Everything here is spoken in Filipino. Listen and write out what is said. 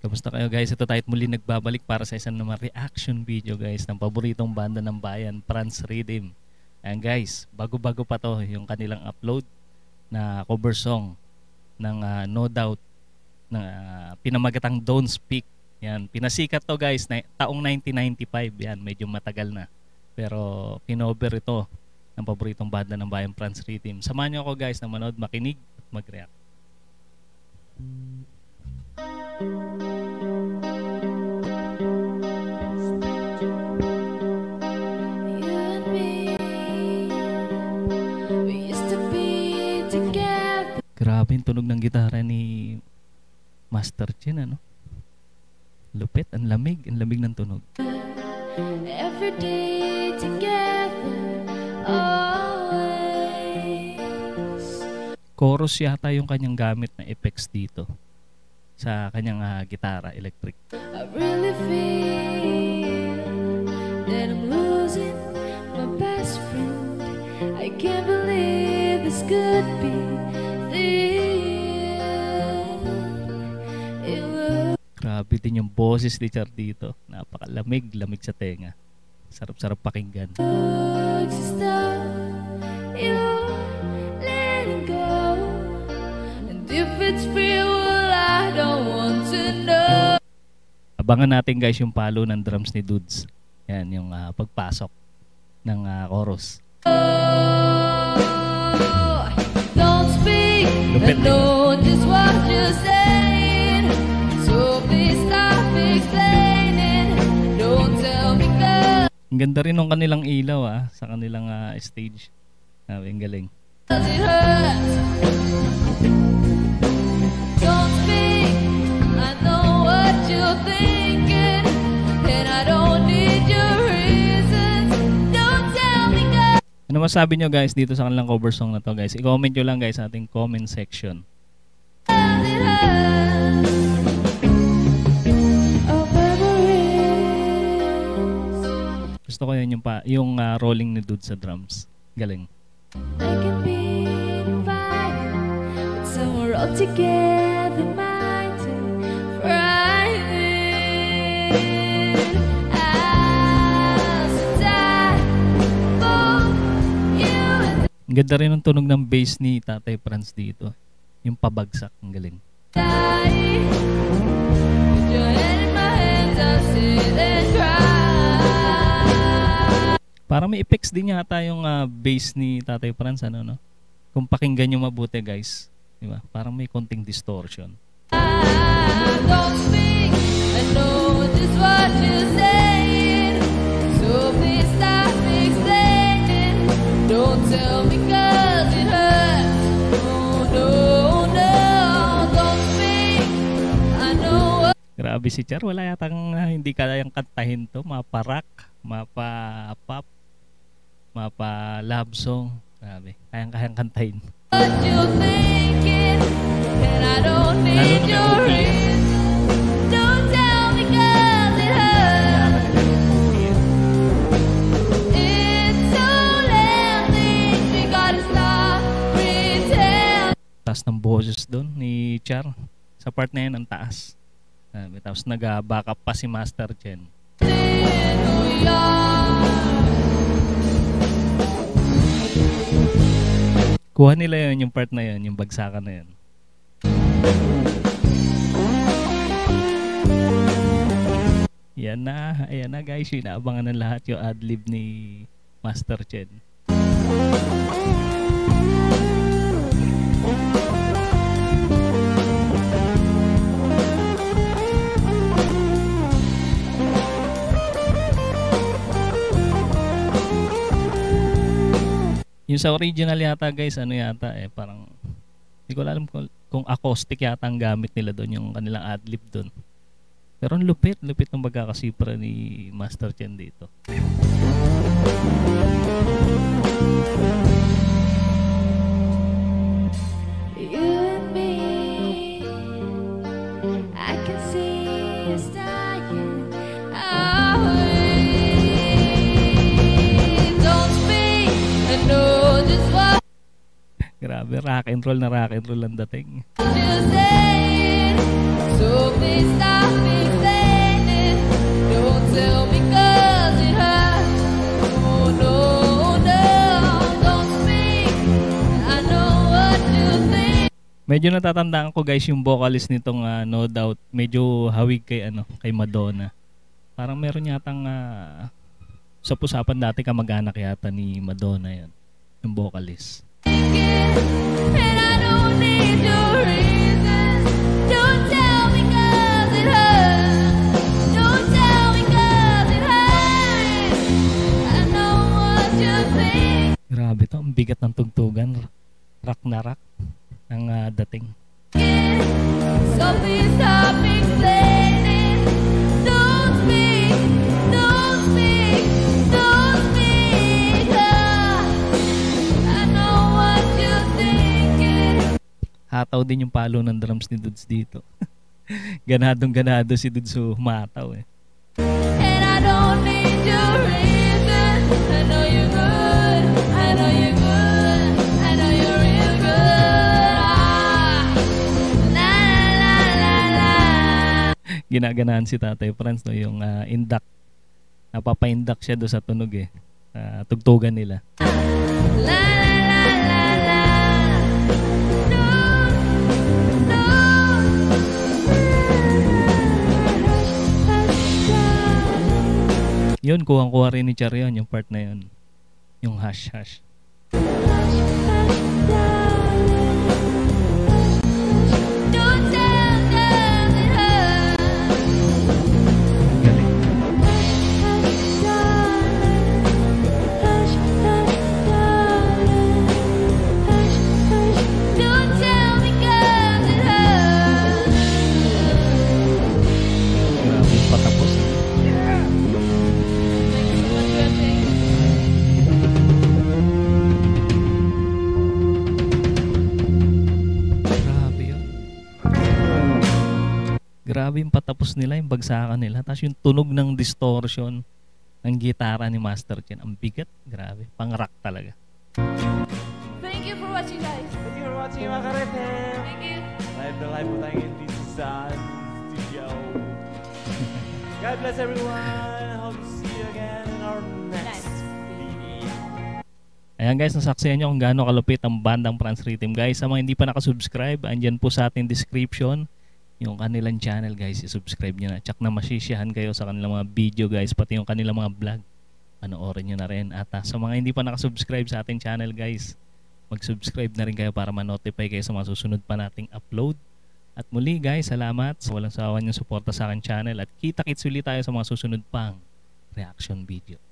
Kamusta kayo guys? Ito tayo muli nagbabalik para sa isang naman reaction video guys ng paboritong banda ng bayan, FRANZ Rhythm. Ayan guys, bago-bago pa to yung kanilang upload na cover song ng No Doubt na pinamagatang Don't Speak. Yan, pinasikat to guys na taong 1995. Yan, medyo matagal na. Pero kinover ito ng paboritong banda ng bayan, FRANZ Rhythm. Samahan niyo ako guys na manood, makinig at mag-react. Grabe yung tunog ng gitara ni Master Chen, ano? Lupit, ang lamig ng tunog. Every day together, always. Chorus yata yung kanyang gamit na effects dito sa kanyang gitara electric. I really feel that I'm losing my best friend. I can't believe this could be. Grabe din yung boses ni Char dito. Napakalamig, lamig sa tenga. Sarap-sarap pakinggan. Abangan natin guys yung palo ng drums ni Dudes. Yan yung pagpasok ng chorus. No, just what you're saying. So please stop explaining. Don't tell me that. Ang ganda rin ng kanilang ilaw sa kanilang stage. Ang galing. Don't speak. I know what you're thinking, and I don't need your reasons. Don't tell me that. Ano masabi nyo guys dito sa kanilang cover song na to guys? I-comment nyo lang guys sa ating comment section. Gusto ko yun yung rolling ni Dude sa drums. Galing. I can be in fire, but somewhere all together mine to Friday. Ang ganda rin ang tunog ng bass ni Tatay Franz dito. Yung pabagsak, ang galing. Para may effects din yata yung bass ni Tatay Franz, ano no? Kung pakinggan nyo mabuti guys, di ba? Parang may konting distortion. I don't speak, I know just what you saying. So please stop explaining. Don't tell me. Grabe si Char, wala yatang hindi kayang kantahin to. Maparak, mapapop, mapalove song. Grabe, kayang kantahin. What you thinking? And I don't need your reason. Don't tell me girl it hurts. It's too late, things we gotta stop pretend. Taas ng boses doon ni Char. Sa part na yan, ang taas. Tapos nag-back up pa si Master Chen. Kuha nila yun, yung part na yun, yung bagsakan na yun. Ayan na guys, inaabangan ng lahat yung adlib ni Master Chen. Yung sa original yata guys, ano yata parang hindi ko alam kung acoustic yata ang gamit nila doon, yung kanilang adlib doon. Pero ang lupit ng pagkakasipra ni Master Chen dito. You and me, I can see us dying away. Don't speak, I know. Grabe, rock and roll na rock and roll ang dating. So please stop explaining. Don't tell me 'cause it hurts. Oh no, don't speak. I know what you think. Medyo natatandaan ko guys yung vocalist nitong No Doubt. Medyo hawig kay kay Madonna. Parang meron yatang sa usapan dati kamag-anak yata ni Madonna yun, yung vocalist. And I don't need your reasons. Don't tell me 'cause it hurts. Don't tell me 'cause it hurts. I know what you think. Grabe to, ang bigat ng tugtugan. Rock na rock ang dating. So please stop explaining. Don't speak. Don't speak. Don't speak. Hataw din yung palo ng drums ni Dudes dito. Ganadong-ganado si Dudes, humataw eh. And I don't need your reasons. I know you're good. I know you're good. I know you're real good. Ah, la la la la. Ginaganahan si Tatay Franz no yung induct. Napapa-induct siya do sa tunog eh. Tugtugan nila. La la la la. Yun, kuha-kuha rin ni Charion yung part na yun. Yung hash-hash. Grabe yung patapos nila, yung bagsakan nila. Tapos yung tunog ng distortion ng gitara ni Master Chen. Ang bigat, grabe. Pang-rock talaga. Thank you for watching, guys. Thank you for watching, mga karete. Thank you. Live the live po tayo ngayon dito sa studio. God bless everyone. Hope to see you again in our next video. Ayan guys, nasaksihan nyo kung gaano kalupit ang bandang FRANZ Rhythm. Guys, sa mga hindi pa nakasubscribe, andyan po sa ating description yung kanilang channel guys, i-subscribe nyo na. Check na masisiyahan kayo sa kanilang mga video guys, pati yung kanilang mga vlog. Panoorin nyo na rin. At sa mga hindi pa nakasubscribe sa ating channel guys, mag-subscribe na rin kayo para ma-notify kayo sa mga susunod pa nating upload. At muli guys, salamat sa walang sawa nyo suporta sa akin channel at kita-kits ulit tayo sa mga susunod pang reaction video.